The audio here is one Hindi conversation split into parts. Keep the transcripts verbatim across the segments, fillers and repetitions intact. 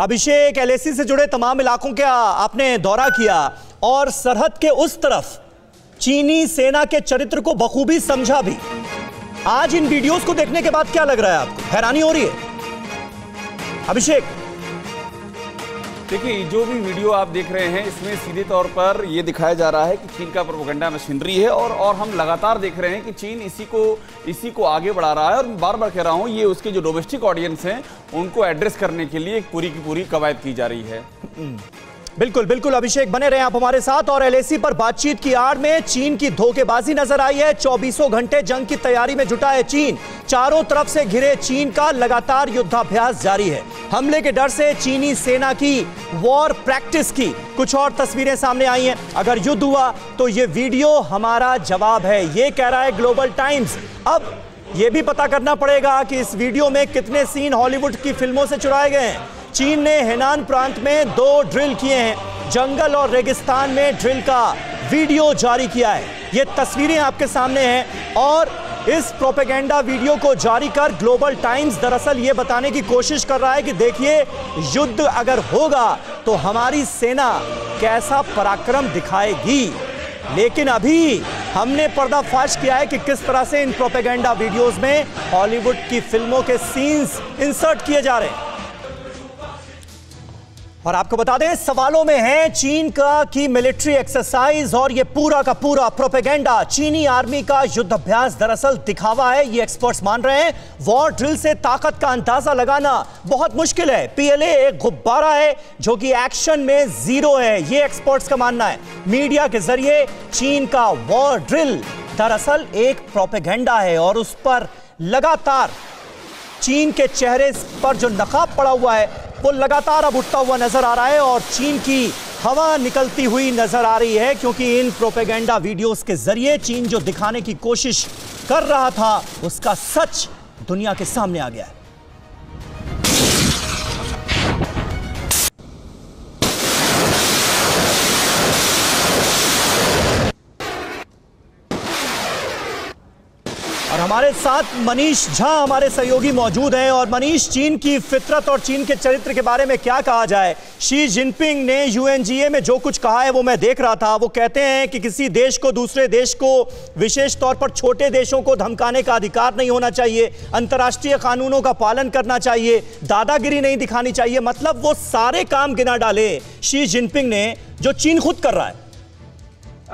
अभिषेक, एल एसी से जुड़े तमाम इलाकों का आपने दौरा किया और सरहद के उस तरफ चीनी सेना के चरित्र को बखूबी समझा भी। आज इन वीडियोस को देखने के बाद क्या लग रहा है आपको? हैरानी हो रही है? अभिषेक, देखिए जो भी वीडियो आप देख रहे हैं इसमें सीधे तौर पर यह दिखाया जा रहा है कि चीन का प्रोपेगेंडा मशीनरी है और और हम लगातार देख रहे हैं कि चीन इसी को इसी को आगे बढ़ा रहा है। और बार बार कह रहा हूं, ये उसके जो डोमेस्टिक ऑडियंस हैं उनको एड्रेस करने के लिए पूरी की पूरी कवायद की जा रही है। बिल्कुल बिल्कुल अभिषेक, बने रहे आप हमारे साथ। और एलएसी पर बातचीत की आड़ में चीन की धोखेबाजी नजर आई है। चौबीसों घंटे जंग की तैयारी में जुटा है चीन। चारों तरफ से घिरे चीन का लगातार युद्धाभ्यास जारी है। हमले के डर से चीनी सेना की वॉर प्रैक्टिस की कुछ और तस्वीरें सामने आई हैं। अगर युद्ध हुआ तो ये वीडियो हमारा जवाब है, ये कह रहा है ग्लोबल टाइम्स। अब यह भी पता करना पड़ेगा कि इस वीडियो में कितने सीन हॉलीवुड की फिल्मों से चुराए गए हैं। चीन ने हेनान प्रांत में दो ड्रिल किए हैं। जंगल और रेगिस्तान में ड्रिल का वीडियो जारी किया है। ये तस्वीरें आपके सामने हैं और इस प्रोपेगेंडा वीडियो को जारी कर ग्लोबल टाइम्स दरअसल ये बताने की कोशिश कर रहा है कि देखिए, युद्ध अगर होगा तो हमारी सेना कैसा पराक्रम दिखाएगी। लेकिन अभी हमने पर्दाफाश किया है कि किस तरह से इन प्रोपेगेंडा वीडियोज में हॉलीवुड की फिल्मों के सीन्स इंसर्ट किए जा रहे हैं। और आपको बता दें, सवालों में है चीन का की मिलिट्री एक्सरसाइज और ये पूरा का पूरा प्रोपेगेंडा। चीनी आर्मी का युद्धाभ्यास दरअसल दिखावा है, ये एक्सपर्ट्स मान रहे हैं। वॉर ड्रिल से ताकत का अंदाजा लगाना बहुत मुश्किल है। पीएलए एक गुब्बारा है जो कि एक्शन में जीरो है, ये एक्सपर्ट्स का मानना है। मीडिया के जरिए चीन का वॉर ड्रिल दरअसल एक प्रोपेगेंडा है और उस पर लगातार चीन के चेहरे पर जो नकाब पड़ा हुआ है वो लगातार अब उठता हुआ नजर आ रहा है और चीन की हवा निकलती हुई नजर आ रही है, क्योंकि इन प्रोपेगेंडा वीडियोस के जरिए चीन जो दिखाने की कोशिश कर रहा था उसका सच दुनिया के सामने आ गया है। और हमारे साथ मनीष झा हमारे सहयोगी मौजूद हैं। और मनीष, चीन की फितरत और चीन के चरित्र के बारे में क्या कहा जाए? शी जिनपिंग ने यूएनजीए में जो कुछ कहा है वो मैं देख रहा था। वो कहते हैं कि किसी देश को दूसरे देश को, विशेष तौर पर छोटे देशों को धमकाने का अधिकार नहीं होना चाहिए, अंतर्राष्ट्रीय कानूनों का पालन करना चाहिए, दादागिरी नहीं दिखानी चाहिए। मतलब वो सारे काम गिना डाले शी जिनपिंग ने जो चीन खुद कर रहा है।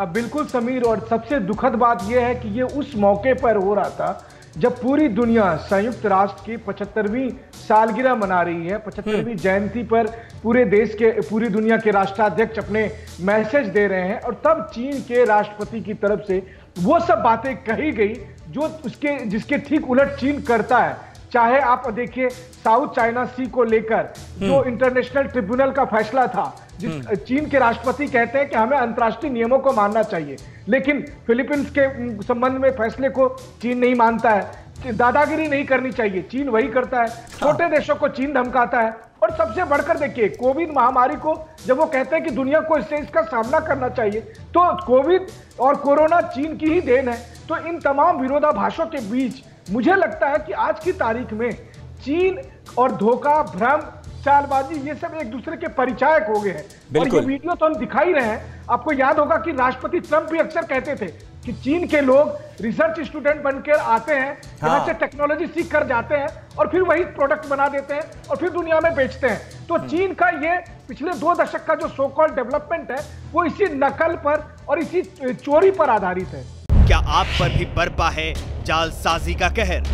अब बिल्कुल समीर, और सबसे दुखद बात यह है कि ये उस मौके पर हो रहा था जब पूरी दुनिया संयुक्त राष्ट्र की पचहत्तरवीं सालगिरह मना रही है। पचहत्तरवीं जयंती पर पूरे देश के पूरी दुनिया के राष्ट्राध्यक्ष अपने मैसेज दे रहे हैं और तब चीन के राष्ट्रपति की तरफ से वो सब बातें कही गई जो उसके जिसके ठीक उलट चीन करता है। चाहे आप देखिए साउथ चाइना सी को लेकर जो इंटरनेशनल ट्रिब्यूनल का फैसला था, जिस चीन के राष्ट्रपति कहते हैं कि हमें अंतर्राष्ट्रीय नियमों को मानना चाहिए, लेकिन फिलीपींस के संबंध में फैसले को चीन नहीं मानता है। कि दादागिरी नहीं करनी चाहिए, चीन वही करता है। छोटे देशों को चीन धमकाता है। और सबसे बढ़कर देखिए, कोविड महामारी को जब वो कहते हैं कि दुनिया को इससे इसका सामना करना चाहिए, तो कोविड और कोरोना चीन की ही देन है। तो इन तमाम विरोधाभासों के बीच मुझे लगता है कि आज की तारीख में चीन और धोखा, भ्रम, चालबाजी ये सब एक दूसरे के परिचायक हो गए हैं। और ये वीडियो तो हम दिखा ही रहे हैं। आपको याद होगा कि राष्ट्रपति ट्रंप भी अक्सर कहते थे कि चीन के लोग रिसर्च स्टूडेंट बनकर आते हैं, यहाँ हाँ। से टेक्नोलॉजी सीख कर जाते हैं और फिर वही प्रोडक्ट बना देते हैं और फिर दुनिया में बेचते हैं। तो चीन का ये पिछले दो दशक का जो सो कॉल्ड डेवलपमेंट है वो इसी नकल पर और इसी चोरी पर आधारित है। क्या आप पर भी बरपा है जालसाजी का कहर?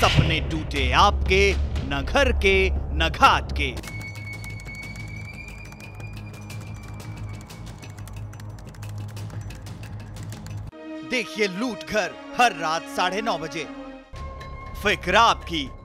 सपने टूटे आपके, न घर के न घाट के। देखिए लूट घर, हर रात साढ़े नौ बजे। फिक्र आपकी।